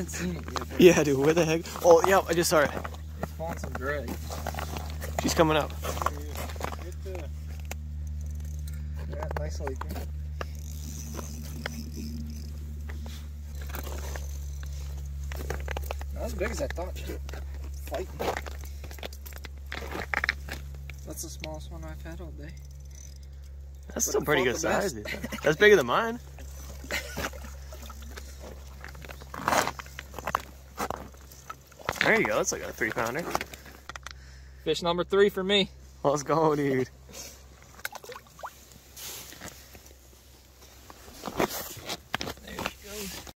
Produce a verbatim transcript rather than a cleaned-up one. haven't seen it yet. Yeah, dude, where the heck? Oh, yeah, I just saw it. It's falling some gray. She's coming up. Good, uh, yeah, nice leaking. Not as big as I thought she was fighting. That's the smallest one I've had all day. That's still pretty good size, dude. That's bigger than mine. There you go. That's like a three pounder. Fish number three for me. Let's go, dude.